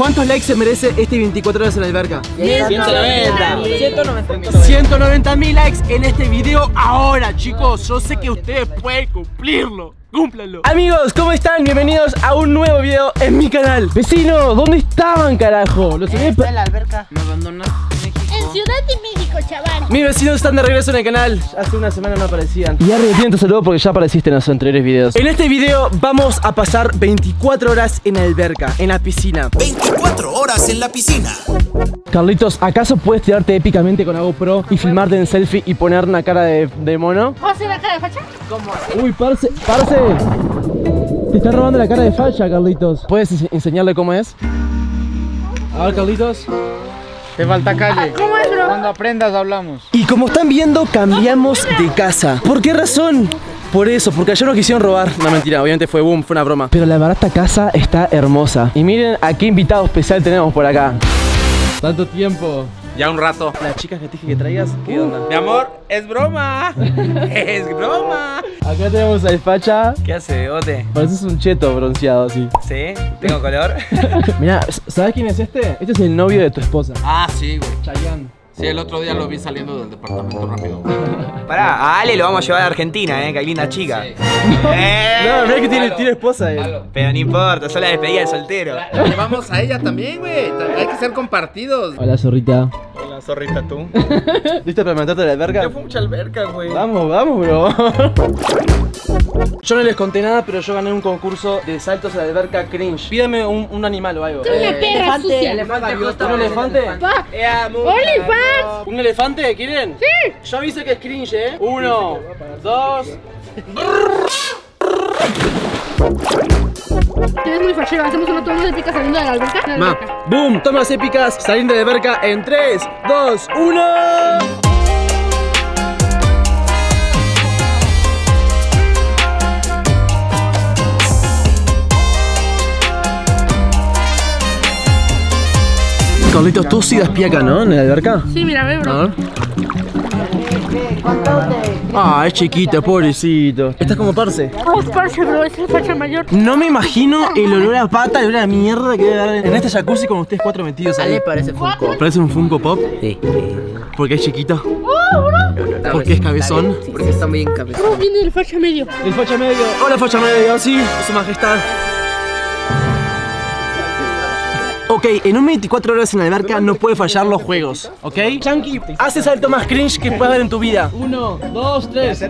¿Cuántos likes se merece este 24 horas en la alberca? 190.000 likes en este video ahora, chicos. Yo sé que ustedes pueden cumplirlo. ¡Cúmplanlo! Amigos, ¿cómo están? Bienvenidos a un nuevo video en mi canal. Vecinos, ¿dónde estaban, carajo? Los está en la alberca. Me abandonaste en México. En Ciudad de México, chaval. Mis vecinos están de regreso en el canal. Hace una semana no aparecían. Y ya retienes tu saludo porque ya apareciste en los anteriores videos. En este video vamos a pasar 24 horas en la alberca, en la piscina. 24 horas en la piscina. Carlitos, ¿acaso puedes tirarte épicamente con la GoPro y filmarte en selfie y poner una cara de mono? ¿Puedo hacer la cara de facha? ¿Cómo así? Uy, parce, parce. Te está robando la cara de facha, Carlitos. ¿Puedes enseñarle cómo es? A ver, Carlitos. Te falta calle. ¿Cómo es, bro? Cuando aprendas hablamos. Y como están viendo, cambiamos de casa. ¿Por qué razón? Por eso, porque ayer nos quisieron robar. No, mentira, obviamente fue boom, fue una broma. Pero la barata casa está hermosa. Y miren a qué invitado especial tenemos por acá. Tanto tiempo. Ya un rato. Las chicas que te dije que traías, ¿qué onda? Mi amor, es broma. Es broma. Acá tenemos al facha. ¿Qué hace, bote? Pareces un cheto bronceado así. ¿Sí? ¿Tengo color? Mirá, ¿sabes quién es este? Este es el novio de tu esposa. Ah, sí, güey. Chayanne. Sí, el otro día lo vi saliendo del departamento rápido. Pará, a Ale lo vamos a llevar a Argentina, que hay linda chica. Sí. No, no es que tiene esposa, Pero no importa, solo la despedida de soltero. La llevamos a ella también, güey. Hay que ser compartidos. Hola, zorrita. Hola, zorrita, tú. ¿Lista para levantarte de la alberca? Yo fui mucha alberca, güey. Vamos, vamos, bro. Yo no les conté nada, pero yo gané un concurso de saltos a la alberca cringe. Pídame un animal o algo. ¿Un elefante? ¡Olifant! ¿Un elefante? ¿Quieren? ¡Sí! Yo aviso que es cringe, ¿eh? 1, 2... Te ves muy fachero, hacemos una toma de picas saliendo de la alberca. Ma, boom, tomas épicas saliendo de la alberca en 3, 2, 1... Carlitos, tú sí das pie acá, ¿no? En la alberca. Sí, mira, ve, bro. A ver. Ah, es chiquita, pobrecito. Estás como parce. Oh, es parce, bro, es el facha mayor. No me imagino el olor a pata, el olor a mierda que debe dar en este jacuzzi con ustedes cuatro metidos ahí. ¿Ale parece Funko? ¿Parece un Funko Pop? Sí. Porque es chiquito. Porque es cabezón. Porque está muy bien cabezón. ¿Cómo viene el facha medio? El facha medio. Hola, facha medio, sí, su majestad. Ok, en un 24 horas en la alberca no puede fallar los juegos, ¿ok? Chanqui, haz el salto más cringe que puedas ver en tu vida. 1, 2, 3.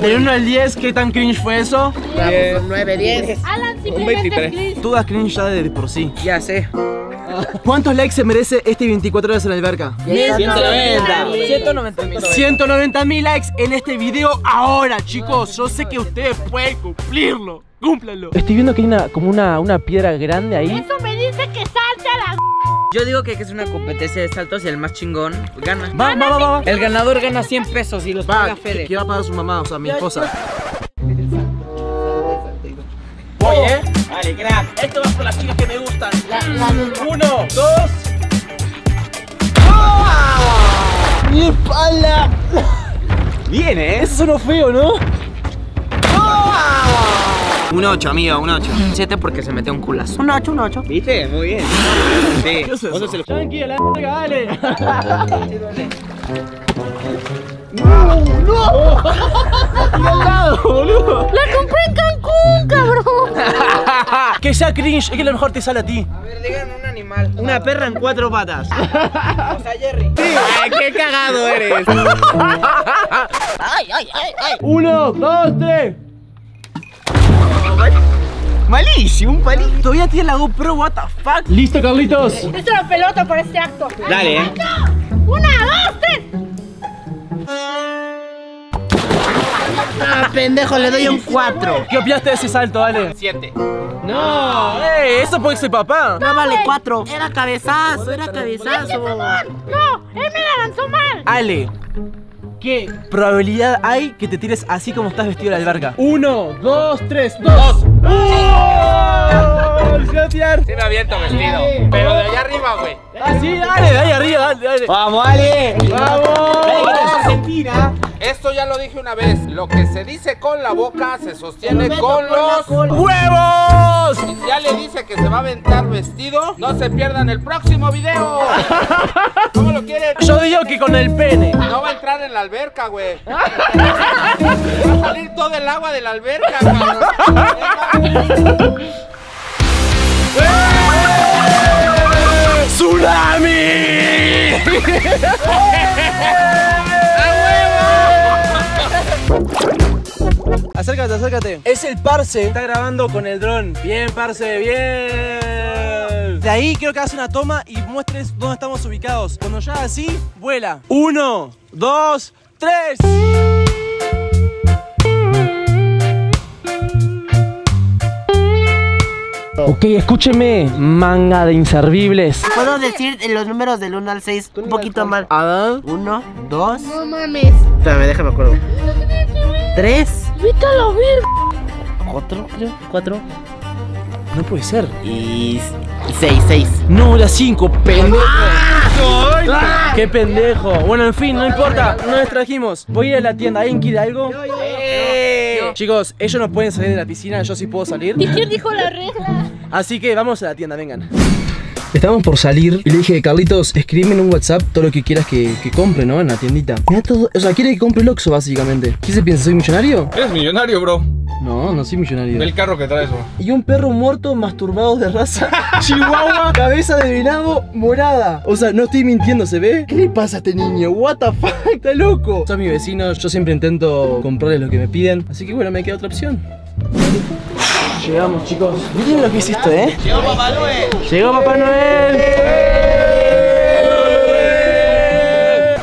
De 1 al 10, ¿qué tan cringe fue eso? 9, 10. Alan, simplemente 23. Tú das cringe ya de por sí. Ya sé. ¿Cuántos likes se merece este 24 horas en la alberca? 190.000 likes en este video ahora, chicos. Yo sé que ustedes pueden cumplirlo. ¡Cúmplanlo! Estoy viendo que hay una piedra grande ahí. Eso me dice que salte a la... Yo digo que es una competencia de saltos y el más chingón gana. Va. El ganador gana 100 pesos y los paga Fede. ¿Qué va a pagar su mamá? O sea, mi esposa. Voy, Vale, crack. Esto va por las chicas que me gustan. 1, 2... ¡Oh! ¡Mi espalda! Bien, Eso sonó feo, ¿no? ¡Oh! Un 8, amigo, un 8. Un 7 porque se metió un culazo. Un 8, un 8. ¿Viste? Muy bien. Sí. Tranquilo, la verga, dale. ¡No! ¡No! ¡Tira al lado, boludo! ¡La compré en Cancún, cabrón! Que sea cringe, es que a lo mejor te sale a ti. A ver, digan un animal. Una perra en 4 patas. O sea, Jerry. Sí. Ay, qué cagado eres. ¡Ay! 1, 2, 3. Malísimo, un palito. Todavía tiene la GoPro, what the fuck. Listo, Carlitos. Esto es la pelota para este acto. Dale, ¿eh? 1, 2, 3. Ah, pendejo, le doy un 4. ¿Qué opiaste de ese salto, Ale? 7. No, eso puede ser papá. No, vale 4. Era cabezazo, No, él me la lanzó mal. Ale, ¿qué probabilidad hay que te tires así como estás vestido de la alberca? 1, 2, 3, 2. ¡Oh! ¡Se va a tirar! Sí me aviento vestido, pero de allá arriba, güey. Ah, sí, dale, de allá arriba, dale. ¡Vamos, Ale! ¡Vamos! ¡Dale, que te tira! Esto ya lo dije una vez. Lo que se dice con la boca se sostiene con los huevos. Y si ya le dice que se va a aventar vestido, no se pierdan el próximo video. ¿Cómo lo quieren? Soy yo que con el pene. No va a entrar en la alberca, güey. Va a salir todo el agua de la alberca, güey. ¡Tsunami! ¡A huevo! Acércate, acércate. Es el parce. Está grabando con el dron. Bien, parce, bien. De ahí creo que hace una toma y muestres dónde estamos ubicados. Cuando ya así, vuela. 1, 2, 3. Ok, escúcheme, manga de inservibles. ¿Puedo decir los números del 1 al 6 un poquito mal? A ver. 1, 2. No mames. Espérame, déjame acuerdo. 3. Vete a la verga. 4, creo. 4. No puede ser. Y 6, 6. No, la 5, pendejo. ¡Ah! ¡Qué pendejo! Bueno, en fin, no importa. No nos trajimos. Voy a ir a la tienda. ¿Alguien quiere algo? Chicos, ellos no pueden salir de la piscina, yo sí puedo salir. ¿Y quién dijo la regla? Así que vamos a la tienda, vengan. Estábamos por salir y le dije, Carlitos, escríbeme en un WhatsApp todo lo que quieras que compre, ¿no? En la tiendita. Mira todo, o sea, quiere que compre el Oxxo, básicamente. ¿Qué se piensa? ¿Soy millonario? Eres millonario, bro. No, no soy millonario. Ve el carro que traes, bro. Y un perro muerto masturbado de raza chihuahua, cabeza de venado morada. O sea, no estoy mintiendo, ¿se ve? ¿Qué le pasa a este niño? What the fuck, está loco. Son mis vecinos, yo siempre intento comprarles lo que me piden. Así que bueno, me queda otra opción. Llegamos, chicos. Miren lo que es esto, ¿eh? Llegó Papá Noel. Llegó Papá Noel.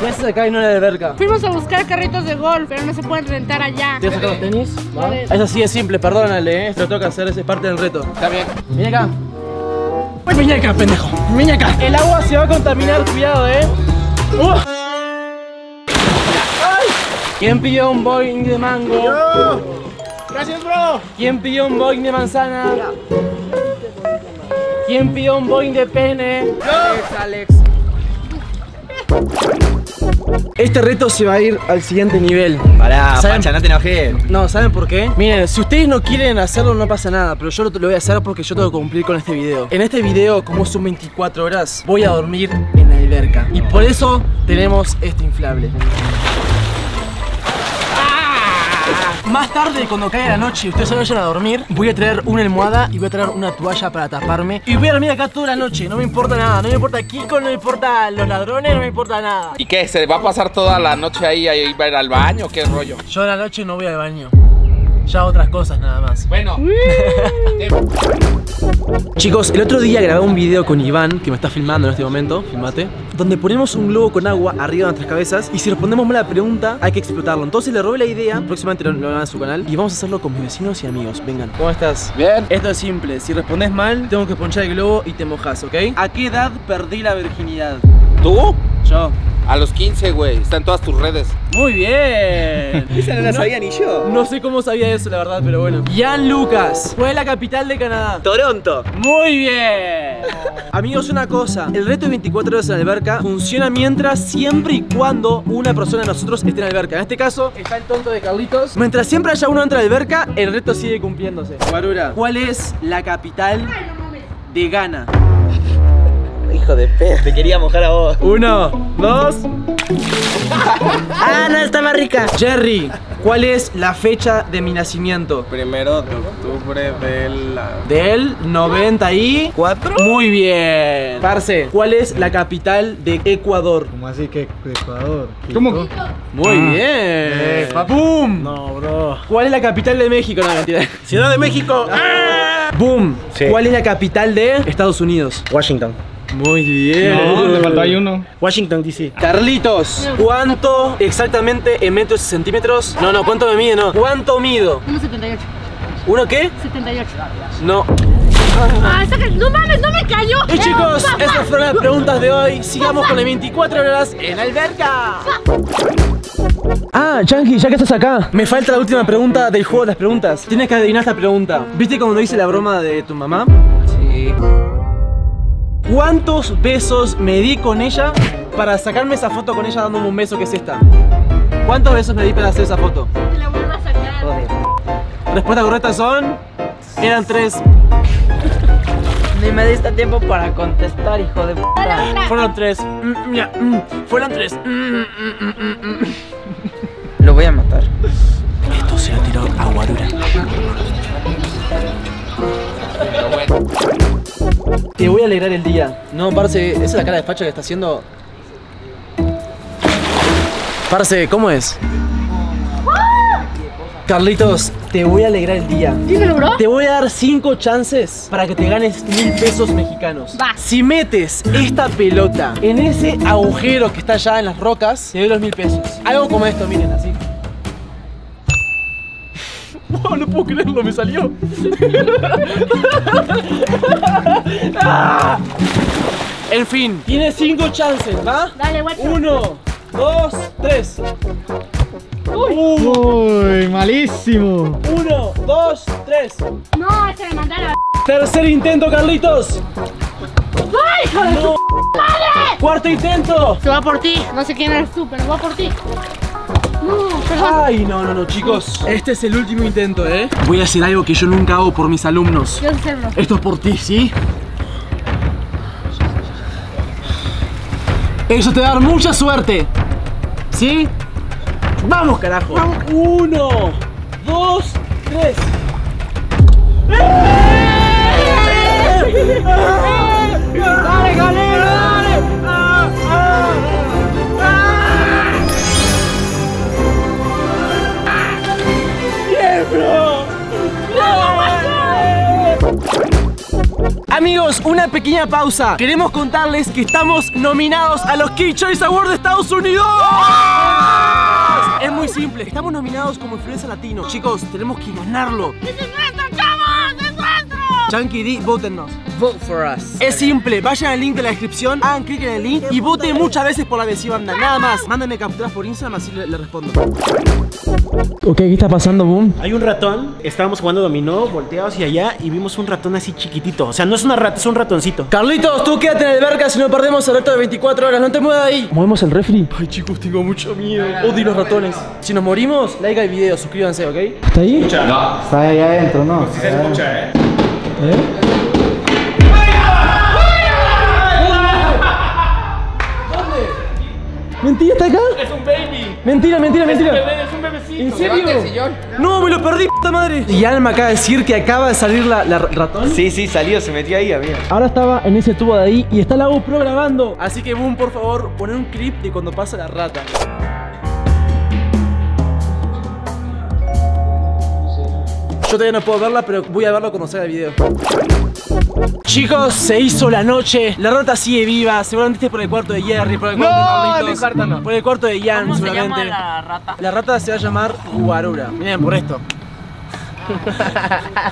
Gracias acá y no la alberca. Fuimos a buscar carritos de golf, pero no se pueden rentar allá. ¿Te vas a sacar los tenis? ¿Va? Eso sí es simple, perdónale, ¿eh? Te lo tengo que hacer, es parte del reto. Está bien. Ven acá. Ven acá, pendejo. Ven acá. El agua se va a contaminar, cuidado, ¿eh? ¡Ay! ¿Quién pidió un boing de mango? ¡Yo! Gracias, bro. ¿Quién pidió un boing de manzana? ¿Quién pidió un boing de pene? No. Alex. Este reto se va a ir al siguiente nivel. Pará, Pancha, no te enojes. No, ¿saben por qué? Miren, si ustedes no quieren hacerlo no pasa nada, pero yo lo voy a hacer porque yo tengo que cumplir con este video. En este video, como son 24 horas, voy a dormir en la alberca. Y por eso tenemos este inflable. Más tarde, cuando caiga la noche y ustedes se vayan a dormir, voy a traer una almohada y voy a traer una toalla para taparme. Y voy a dormir acá toda la noche, no me importa nada. No me importa Kiko, no me importa los ladrones, no me importa nada. ¿Y qué? ¿Se va a pasar toda la noche ahí a ir al baño? ¿Qué rollo? Yo a la noche no voy al baño. Ya otras cosas nada más. Bueno. Chicos, el otro día grabé un video con Iván, que me está filmando en este momento, filmate, donde ponemos un globo con agua arriba de nuestras cabezas y si respondemos mal la pregunta hay que explotarlo. Entonces le robé la idea, próximamente lo van a su canal y vamos a hacerlo con mis vecinos y amigos. Vengan. ¿Cómo estás? Bien. Esto es simple, si respondes mal tengo que ponchar el globo y te mojas, ¿ok? ¿A qué edad perdí la virginidad? ¿Tú? Yo. A los 15, güey. Está en todas tus redes. Muy bien. Esa no la sabía ni yo. No sé cómo sabía eso, la verdad, pero bueno. Gian Lucas. Fue la capital de Canadá. Toronto. Muy bien. Amigos, una cosa. El reto de 24 horas en la alberca funciona mientras, siempre y cuando una persona de nosotros esté en la alberca. En este caso, está el tonto de Carlitos. Mientras siempre haya uno dentro de la alberca, el reto sigue cumpliéndose. Guarura, ¿cuál es la capital de Ghana? Hijo de pez, te quería mojar a vos. 1, 2. Ah, no, está más rica. Jerry, ¿cuál es la fecha de mi nacimiento? 1 de octubre del 94. Muy bien. Parce, ¿cuál es la capital de Ecuador? ¿Cómo así que Ecuador? ¿Cómo? Muy bien. ¡Boom! No, bro. ¿Cuál es la capital de México? No, mentira. Ciudad de México. ¡Ah! ¡Boom! Sí. ¿Cuál es la capital de Estados Unidos? Washington. Muy bien. No, le faltó ahí uno. Washington, D.C. Carlitos, ¿cuánto exactamente en metros y centímetros? No, no, ¿cuánto me mide? No. ¿Cuánto mido? 1,78. ¿Uno qué? 78. No. Ah, no mames, no me cayó. Y chicos, esas fueron las preguntas de hoy. Sigamos con las 24 horas en la alberca. Ah, Chanqui, ya que estás acá, me falta la última pregunta del juego de las preguntas. Tienes que adivinar esta pregunta. ¿Viste cuando hice la broma de tu mamá? Sí. ¿Cuántos besos me di con ella para sacarme esa foto con ella dándome un beso que es esta? ¿Cuántos besos me di para hacer esa foto? Te la vuelvo a sacar. Respuesta correcta son... Eran 3. Ni me diste tiempo para contestar, hijo de puta. Fueron 3. Fueron 3. Lo voy a matar. Esto se lo tiró a Guarura. Te voy a alegrar el día. No, parce, esa es la cara de facha que está haciendo. Parce, ¿cómo es? Carlitos, te voy a alegrar el día. ¿Sí me logró? Te voy a dar 5 chances para que te ganes 1000 pesos mexicanos. Va. Si metes esta pelota en ese agujero que está allá en las rocas, te doy los 1000 pesos. Algo como esto, miren, así. Wow, no puedo creerlo, me salió. En fin, tienes 5 chances, ¿va? Dale, guacho. 1, 2, 3. Uy, malísimo. 1, 2, 3. No, se me mandó la... Tercer intento, Carlitos. ¡Ay, hijo de tu madre! Cuarto intento. Se va por ti. No sé quién eres tú, pero va por ti. Ay, no, chicos. Este es el último intento, ¿eh? Voy a hacer algo que yo nunca hago por mis alumnos. Quiero hacerlo. Esto es por ti, ¿sí? Eso te va a dar mucha suerte, ¿sí? ¡Vamos, carajo! 1, 2, 3. ¡Dale, galera! ¡Dale! Amigos, una pequeña pausa. Queremos contarles que estamos nominados a los Kids Choice Awards de Estados Unidos. Es muy simple, estamos nominados como influencer latino. Chicos, tenemos que ganarlo. ¡Es nuestro, chavos! ¡Es nuestro! Chunky D, votennos. Vote for us. Es simple, vayan al link de la descripción, hagan clic en el link y voten muchas veces por la banda. Nada más, mándenme capturas por Instagram, así le respondo. Ok, ¿qué está pasando, Boom? Hay un ratón, estábamos jugando dominó, volteado hacia allá y vimos un ratón así chiquitito. O sea, no es una rata, es un ratoncito. Carlitos, tú quédate en el verga si no perdemos el reto de 24 horas, no te muevas ahí. ¿Movemos el refri? Ay, chicos, tengo mucho miedo. Odio los ratones. Si nos morimos, like al video, suscríbanse, ¿ok? ¿Está ahí? ¿Escucha? No. Está ahí adentro, ¿no? Pues sí se escucha, ¿eh? ¿Eh? ¿Dónde? ¿Mentira, está acá? Es un baby. Mentira. Es un bebecito. ¿En serio? No, me lo perdí, puta madre. Y Alma acaba de decir que acaba de salir la ratón. Sí, salió, se metió ahí, amigo. Ahora estaba en ese tubo de ahí y está la GoPro grabando. Así que, Boom, por favor, poner un clip de cuando pasa la rata. Yo todavía no puedo verla, pero voy a verlo cuando salga el video. Chicos, se hizo la noche. La rata sigue viva. Seguramente por el cuarto de Jerry, por el cuarto de Carlitos, por el cuarto de Gian. ¿Cómo seguramente se llama la rata? La rata se va a llamar Guarura. Miren por esto.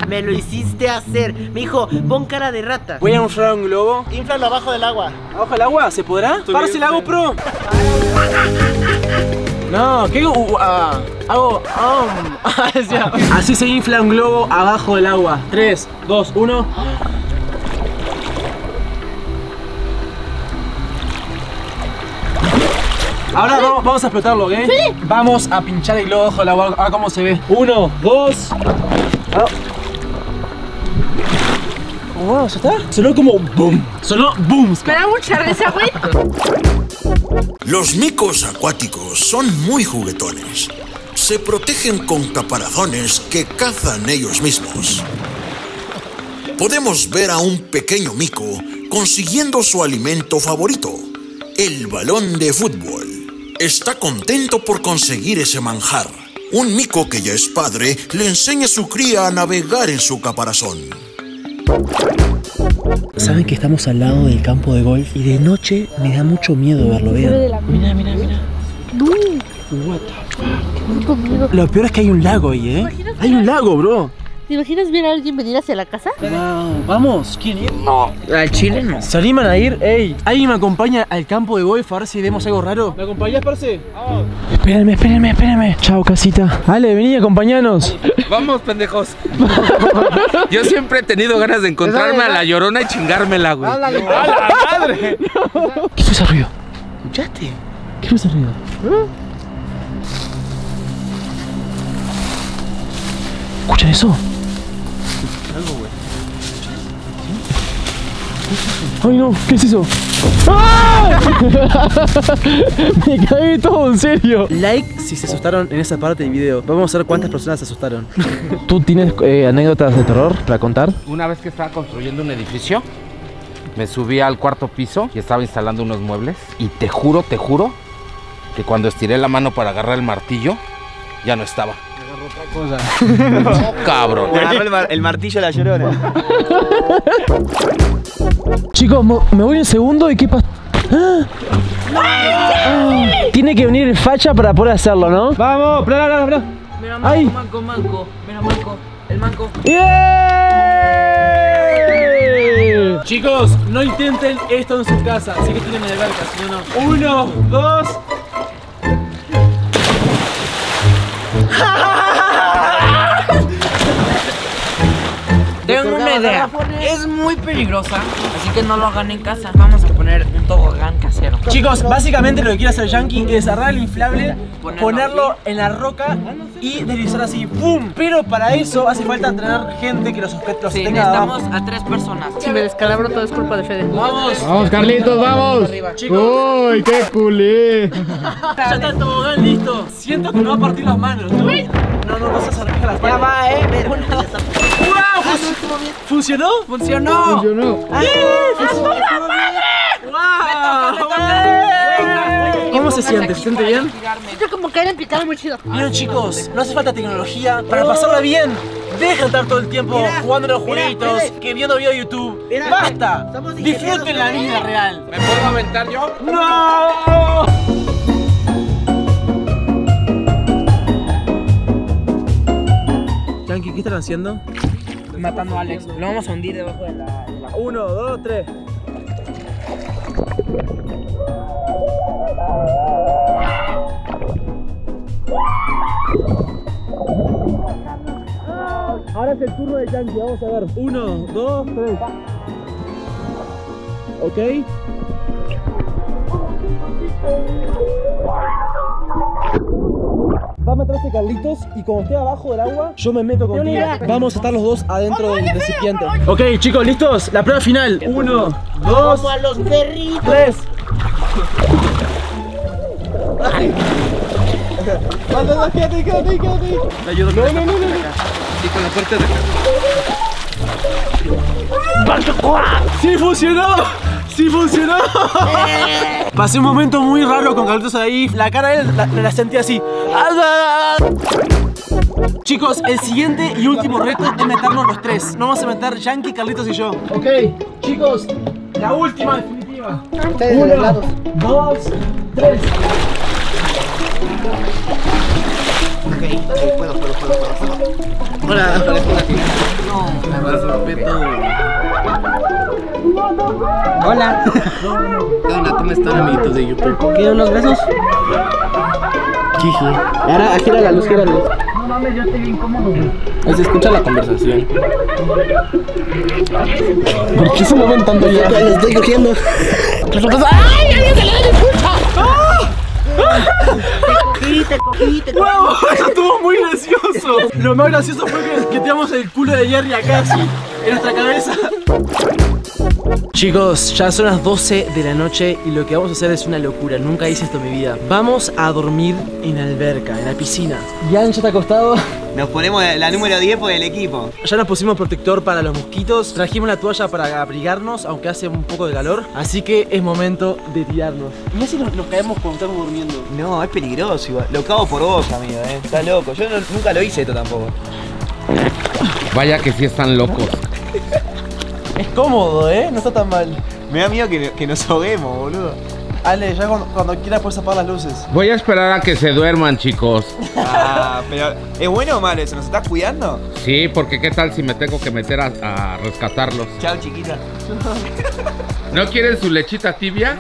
Me lo hiciste hacer. Me dijo, pon cara de rata. Voy a inflar un globo. Inflalo abajo del agua. ¿Abajo del agua? ¿Se podrá? ¡Parce la GoPro! No, ¿qué hago? Hago... Así se infla un globo abajo del agua. 3, 2, 1. Ahora vamos a explotarlo, ¿ok? Sí. Vamos a pinchar el globo abajo del agua. A ver cómo se ve. 1, 2. Wow, ¿ya está? Sonó como boom. Sonó boom. Me da mucha risa, güey. Los micos acuáticos son muy juguetones. Se protegen con caparazones que cazan ellos mismos. Podemos ver a un pequeño mico consiguiendo su alimento favorito, el balón de fútbol. Está contento por conseguir ese manjar. Un mico que ya es padre le enseña a su cría a navegar en su caparazón. Saben que estamos al lado del campo de golf y de noche me da mucho miedo verlo, vean. Mira. What the fuck. Lo peor es que hay un lago ahí, ¿eh? Hay un lago, bro. ¿Te imaginas ver a alguien venir hacia la casa? Wow, vamos, ¿quién ir? No, al Chile no. ¿Se animan a ir? Ey, ¿alguien me acompaña al campo de golf a ver si vemos algo raro? ¿Me acompañás, parce? Oh. Espérenme. Chao, casita. Ale, vení, acompañanos. Vamos, pendejos. Yo siempre he tenido ganas de encontrarme a la Llorona y chingármela, güey. ¡A la madre! No. ¿Qué fue ese ruido? ¿Escuchaste? ¿Qué fue ese ruido? ¿Eh? ¿Escuchan eso? Algo, güey. Ay, no, ¿qué es eso? ¡Ah! Me caí todo, en serio. Like si se asustaron en esa parte del video. Vamos a ver cuántas personas se asustaron. ¿Tú tienes anécdotas de terror para contar? Una vez que estaba construyendo un edificio, me subí al cuarto piso y estaba instalando unos muebles. Y te juro, que cuando estiré la mano para agarrar el martillo, ya no estaba. Otra cosa. No, cabrón. Agarró el martillo de la Llorona. Chicos, me voy un segundo y qué pasa. ¡Ah! ¡Ay! Tiene que venir el facha para poder hacerlo, ¿no? Vamos, bla. Mira, manco. Mira, manco. El manco. ¡Yeah! Chicos, no intenten esto en su casa. Así que tienen de verga, si no. 1, 2. Tengo una idea, es muy peligrosa, así que no lo hagan en casa. Vamos a poner un tobogán casero. Chicos, básicamente lo que quiere hacer Yankee es agarrar el inflable, ponerlo en la roca y deslizar así, ¡pum! Pero para eso hace falta tener gente que los sospechos sí, tenga. Necesitamos a 3 personas. Si me descalabro todo es culpa de Fede. ¡Vamos! ¡Vamos, Carlitos, vamos! Chicos. ¡Uy, qué culé! Ya está el tobogán listo. Siento que no va a partir las manos, ¿no? No vas a salir a las manos. Ya va, ¿Funcionó? ¡Funcionó! ¡Ay, la madre! ¡Wow! ¿Cómo se siente? ¿Se siente bien? Siento como que le han picado muy chido. Miren, chicos, no hace falta tecnología para pasarla bien. Dejen estar todo el tiempo jugando los jueguitos, que viendo videos de YouTube. ¡Basta! Disfruten la vida real. ¿Me puedo aventar yo? ¡No! ¿Qué están haciendo? Matando a Alex. Lo vamos a hundir debajo de la... 1, 2, 3. Ahora es el turno de Yankee, vamos a ver. 1, 2, 3. Ok. Va a matar a este Carlitos y como esté abajo del agua, yo me meto contigo. Vamos a estar los dos adentro del recipiente. Ok, chicos, ¿listos? La prueba final. 1, 2. Como a los perritos. 3. Quédate. Te ayudo con la puerta de acá. ¡Sí funcionó! ¡Sí funcionó! Pasé un momento muy raro con Carlitos ahí. La cara de él la sentí así. Chicos, el siguiente y último reto es meternos los 3. No vamos a meter Yankee, Carlitos y yo. Ok, chicos, la última definitiva. 1, 2, 3. Ok, puedo. Hola, hola. Hola, ¿cómo están, amiguitos de YouTube? ¿Quieren unos besos? Jiji. Ahora, gira la luz, gira la luz. No mames, yo estoy bien cómodo. Ahí se escucha la conversación. ¿Por qué se mueven tanto ya? Lo estoy cogiendo. ¡Ay, alguien se le da la escucha! Te cogí. ¡Wow! Eso estuvo muy gracioso. Lo más gracioso fue que tiramos el culo de Jerry acá así, en nuestra cabeza. Chicos, ya son las 12 de la noche y lo que vamos a hacer es una locura. Nunca hice esto en mi vida. Vamos a dormir en la alberca, en la piscina. Gian ya está acostado. Nos ponemos la número 10 por el equipo. Ya nos pusimos protector para los mosquitos. Trajimos la toalla para abrigarnos, aunque hace un poco de calor. Así que es momento de tirarnos. Mirá si nos caemos cuando estamos durmiendo. No, es peligroso igual. Lo cago por vos, amigo, ¿eh? Estás loco. Yo nunca lo hice esto tampoco. Vaya que sí están locos. Es cómodo, ¿eh? No está tan mal. Me da miedo que nos ahoguemos, boludo. Ale, ya cuando quieras puedes apagar las luces. Voy a esperar a que se duerman, chicos. Ah, pero ¿es bueno o malo eso? ¿Nos estás cuidando? Sí, porque qué tal si me tengo que meter a rescatarlos. Chao, chiquita. ¿No quieren su lechita tibia?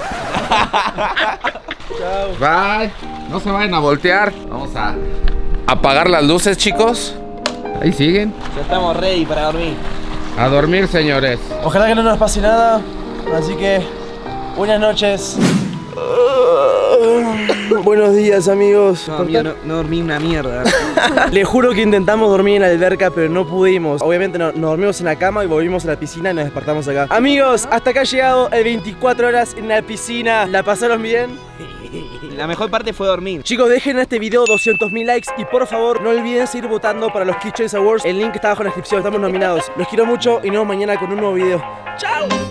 Chao. Bye. No se vayan a voltear. Vamos a apagar las luces, chicos. Ahí siguen. Ya estamos ready para dormir. A dormir, señores. Ojalá que no nos pase nada. Así que, buenas noches. Buenos días, amigos. No, amigo, no dormí una mierda. Les juro que intentamos dormir en la alberca, pero no pudimos. Obviamente nos dormimos en la cama y volvimos a la piscina y nos despertamos acá. Amigos, hasta acá ha llegado el 24 horas en la piscina. ¿La pasaron bien? La mejor parte fue dormir. Chicos, dejen a este video 200.000 likes y por favor no olviden seguir votando para los Kids Choice Awards. El link está abajo en la descripción, estamos nominados. Los quiero mucho y nos vemos mañana con un nuevo video. ¡Chao!